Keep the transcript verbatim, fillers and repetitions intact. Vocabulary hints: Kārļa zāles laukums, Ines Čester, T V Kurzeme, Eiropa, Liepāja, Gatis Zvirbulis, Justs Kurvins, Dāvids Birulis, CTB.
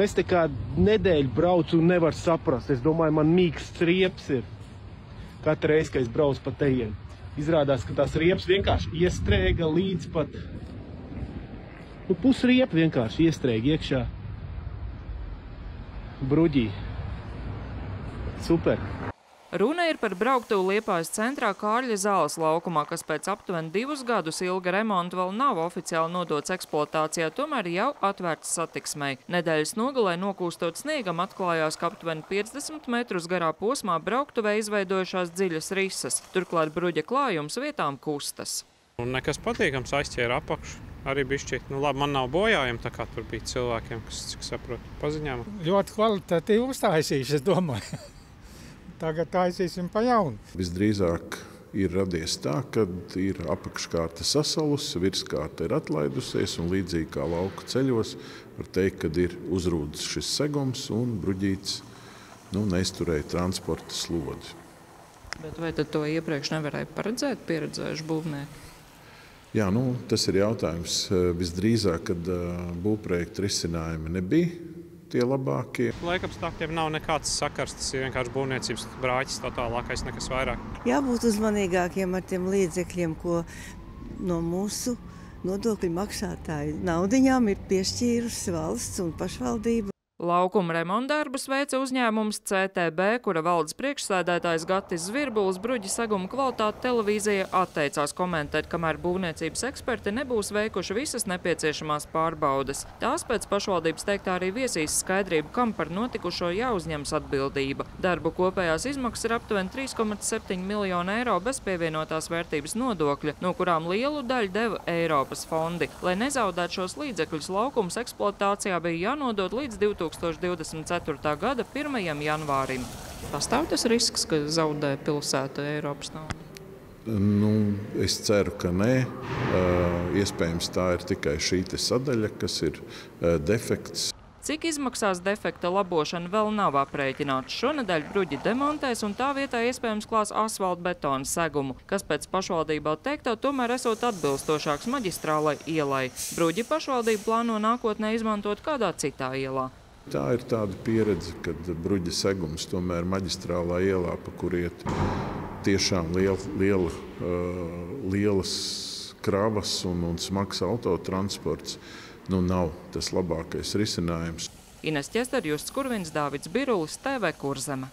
Un es te kā nedēļu braucu un nevaru saprast. Es domāju, man mīksts riepas ir. Katru reizi, kad es braucu pa tejiem. Izrādās, ka tās riepas vienkārši iestrēga līdz pat... Nu, pusriepa vienkārši iestrēga iekšā. Bruģī. Super. Runa ir par brauktuvu Liepājas centrā Kārļa zāles laukumā, kas pēc aptuveni divus gadus ilga remonta vēl nav oficiāli nodots eksploatācijā, tomēr jau atvērts satiksmei. Nedēļas nogalē nokūstot sniegam atklājās, ka aptuveni piecdesmit metrus garā posmā brauktuvē izveidojušās dziļas rises, turklāt bruģa klājums vietām kustas. Un nekas patīkams, aizķēra apakšu. Arī bišķiet, nu labi, man nav bojājumi, tā kā tur bija cilvēkiem, kas, cik saprotu, paziņām. Ļoti kvalitatīvi uztaisīšu, es domāju. Tagad taisīsim pa jaunu. Visdrīzāk ir radies tā, ka ir apakškārta sasalusi, virskārta ir atlaidusies un līdzīgi kā lauka ceļos, var teikt, ka ir uzrūdis šis segums un bruģīts nu, neizturēja transporta slodzi. Bet vai tad to iepriekš nevarēja paredzēt pieredzējuši būvnieki? Jā, nu, tas ir jautājums. Visdrīzāk, kad būvprojekta risinājumi nebija, tie labākie. Laikapstākļiem nav nekāds sakars, tas ir vienkārši būvniecības brāķis, tā tālākais nekas vairāk. Jābūt uzmanīgākiem ar tiem līdzekļiem, ko no mūsu nodokļu maksātāju naudiņām ir piešķīrusi valsts un pašvaldība. Laukuma remontdarbus veica uzņēmums C T B, kura valdes priekšsēdētājs Gatis Zvirbulis bruģa seguma kvalitāti televīzija atteicās komentēt, kamēr būvniecības eksperti nebūs veikuši visas nepieciešamās pārbaudes. Tās pēc pašvaldības teiktā arī viesīs skaidrību, kam par notikušo jāuzņems atbildība. Darbu kopējās izmaksas ir aptuveni trīs komats septiņi miljoni eiro bez pievienotās vērtības nodokļa, no kurām lielu daļu deva Eiropas fondi. Lai nezaudētu šos līdzekļus, laukums eksploatācijā bija jānodod līdz divtūkstoš divdesmit ceturtā gada pirmajam janvārim. Pastāv tas risks, ka zaudē pilsēta Eiropas naudu? Nu, es ceru, ka nē. Iespējams, tā ir tikai šī te sadaļa, kas ir defekts. Cik izmaksās defekta labošana vēl nav aprēķināts. Šonedēļ bruģi demontēs un tā vietā iespējams klās asfaltbetona segumu, kas pēc pašvaldībā teiktā tomēr esot atbilstošāks maģistrālai ielai. Bruģi pašvaldība plāno nākotnē izmantot kādā citā ielā. Tā ir tāda pieredze, kad bruģi segums tomēr maģistrālā ielā, pa kur iet tiešām liela, liela, lielas kravas un, un smags autotransports. Nu, nav tas labākais risinājums. Ines Čester, Justs Kurvins, Dāvids Birulis, T V Kurzeme.